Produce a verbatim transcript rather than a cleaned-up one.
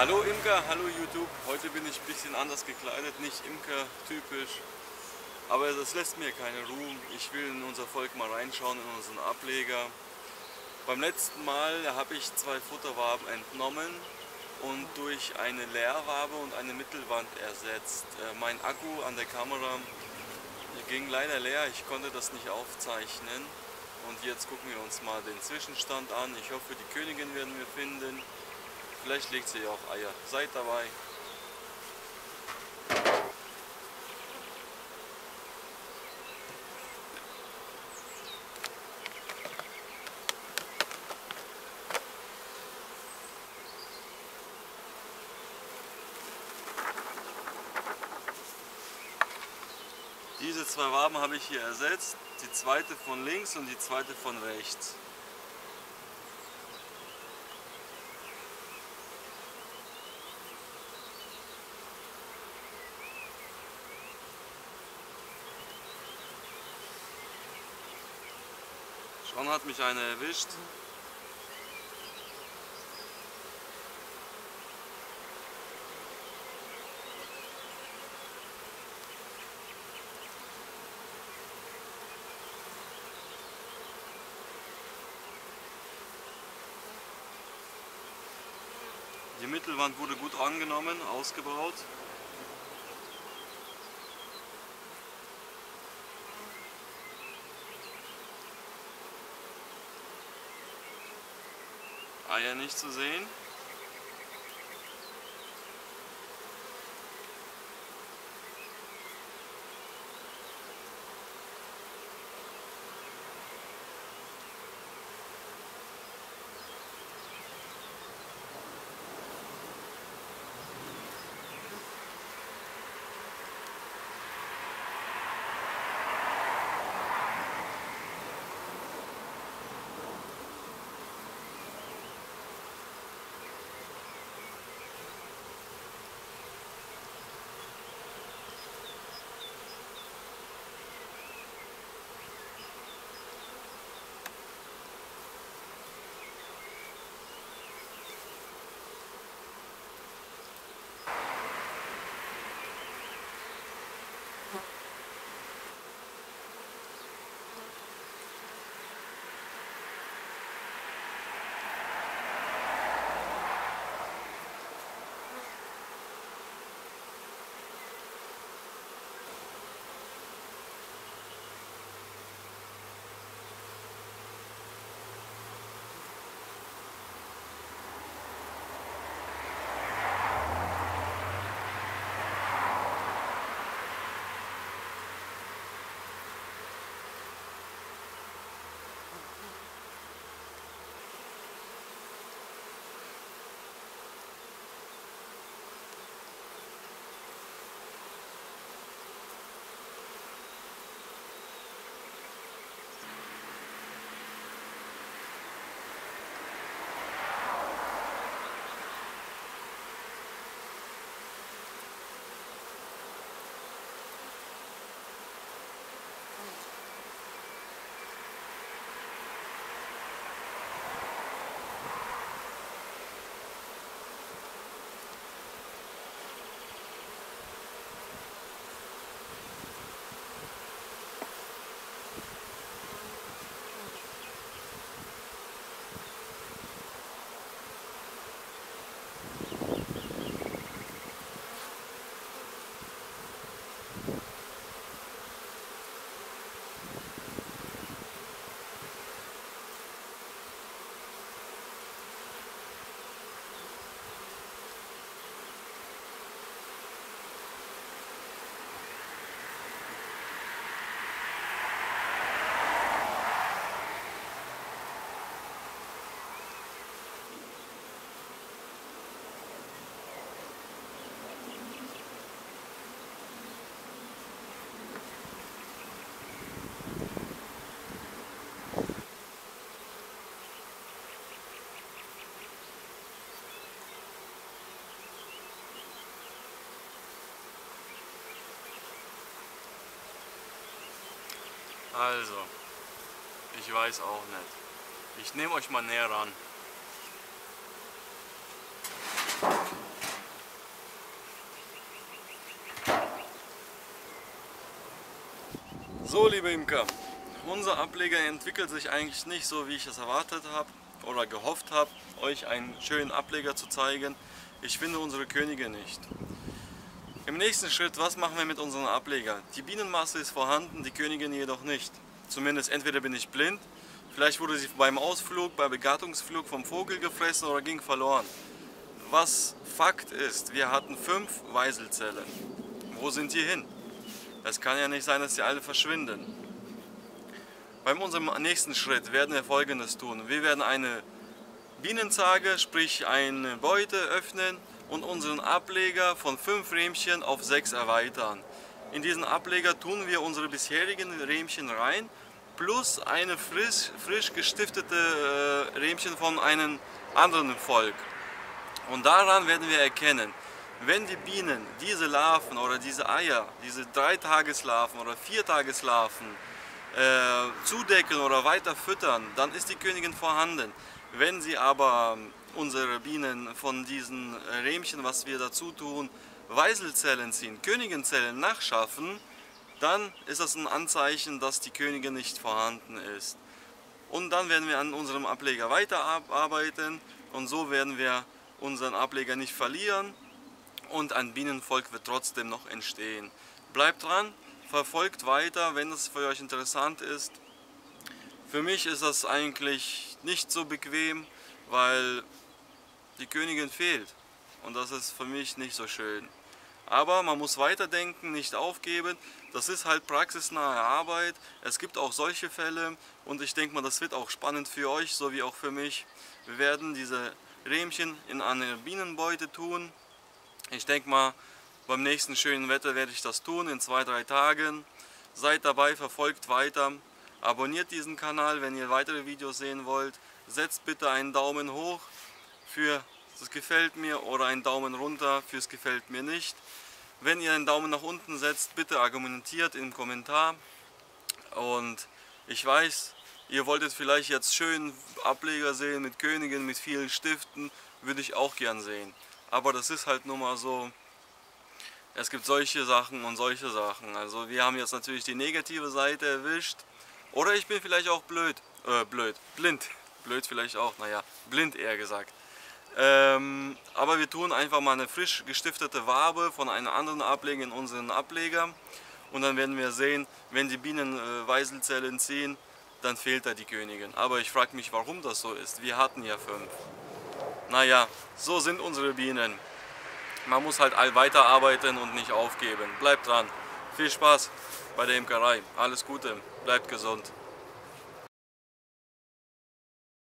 Hallo Imker, hallo YouTube. Heute bin ich ein bisschen anders gekleidet, nicht Imker-typisch. Aber das lässt mir keine Ruhe. Ich will in unser Volk mal reinschauen, in unseren Ableger. Beim letzten Mal habe ich zwei Futterwaben entnommen und durch eine Leerwabe und eine Mittelwand ersetzt. Mein Akku an der Kamera ging leider leer, ich konnte das nicht aufzeichnen. Und jetzt gucken wir uns mal den Zwischenstand an. Ich hoffe, die Königin werden wir finden. Vielleicht legt sie ja auch Eier. Seid dabei! Diese zwei Waben habe ich hier ersetzt, die zweite von links und die zweite von rechts. Schon hat mich einer erwischt. Die Mittelwand wurde gut angenommen, ausgebaut. Eier nicht zu sehen. Also, ich weiß auch nicht. Ich nehme euch mal näher ran. So, liebe Imker, unser Ableger entwickelt sich eigentlich nicht so, wie ich es erwartet habe oder gehofft habe, euch einen schönen Ableger zu zeigen. Ich finde unsere Könige nicht. Im nächsten Schritt, was machen wir mit unserem Ableger? Die Bienenmasse ist vorhanden, die Königin jedoch nicht. Zumindest entweder bin ich blind, vielleicht wurde sie beim Ausflug, beim Begattungsflug vom Vogel gefressen oder ging verloren. Was Fakt ist, wir hatten fünf Weiselzellen. Wo sind die hin? Es kann ja nicht sein, dass sie alle verschwinden. Bei unserem nächsten Schritt werden wir Folgendes tun. Wir werden eine Bienenzarge, sprich eine Beute öffnen und unseren Ableger von fünf Rähmchen auf sechs erweitern. In diesen Ableger tun wir unsere bisherigen Rähmchen rein, plus eine frisch, frisch gestiftete Rähmchen von einem anderen Volk. Und daran werden wir erkennen, wenn die Bienen diese Larven oder diese Eier, diese Dreitageslarven oder Viertageslarven äh, zudecken oder weiter füttern, dann ist die Königin vorhanden. Wenn sie aber unsere Bienen von diesen Rähmchen, was wir dazu tun, Weiselzellen ziehen, Königinzellen nachschaffen, dann ist das ein Anzeichen, dass die Königin nicht vorhanden ist. Und dann werden wir an unserem Ableger weiterarbeiten und so werden wir unseren Ableger nicht verlieren. Und ein Bienenvolk wird trotzdem noch entstehen. Bleibt dran, verfolgt weiter, wenn es für euch interessant ist. Für mich ist das eigentlich nicht so bequem, weil die Königin fehlt. Und das ist für mich nicht so schön. Aber man muss weiterdenken, nicht aufgeben. Das ist halt praxisnahe Arbeit. Es gibt auch solche Fälle. Und ich denke mal, das wird auch spannend für euch, so wie auch für mich. Wir werden diese Rähmchen in eine Bienenbeute tun. Ich denke mal, beim nächsten schönen Wetter werde ich das tun, in zwei, drei Tagen. Seid dabei, verfolgt weiter. Abonniert diesen Kanal, wenn ihr weitere Videos sehen wollt. Setzt bitte einen Daumen hoch für das gefällt mir oder einen Daumen runter fürs gefällt mir nicht. Wenn ihr einen Daumen nach unten setzt, bitte argumentiert im Kommentar. Und ich weiß, ihr wolltet vielleicht jetzt schönen Ableger sehen mit Königen, mit vielen Stiften. Würde ich auch gern sehen. Aber das ist halt nun mal so, es gibt solche Sachen und solche Sachen. Also wir haben jetzt natürlich die negative Seite erwischt. Oder ich bin vielleicht auch blöd, äh blöd, blind, blöd vielleicht auch, naja, blind eher gesagt. Ähm, aber wir tun einfach mal eine frisch gestiftete Wabe von einem anderen Ableger in unseren Ableger. Und dann werden wir sehen, wenn die Bienen äh, Weiselzellen ziehen, dann fehlt da die Königin. Aber ich frage mich, warum das so ist. Wir hatten ja fünf. Naja, so sind unsere Bienen. Man muss halt weiterarbeiten und nicht aufgeben. Bleibt dran. Viel Spaß bei der Imkerei. Alles Gute. Bleibt gesund.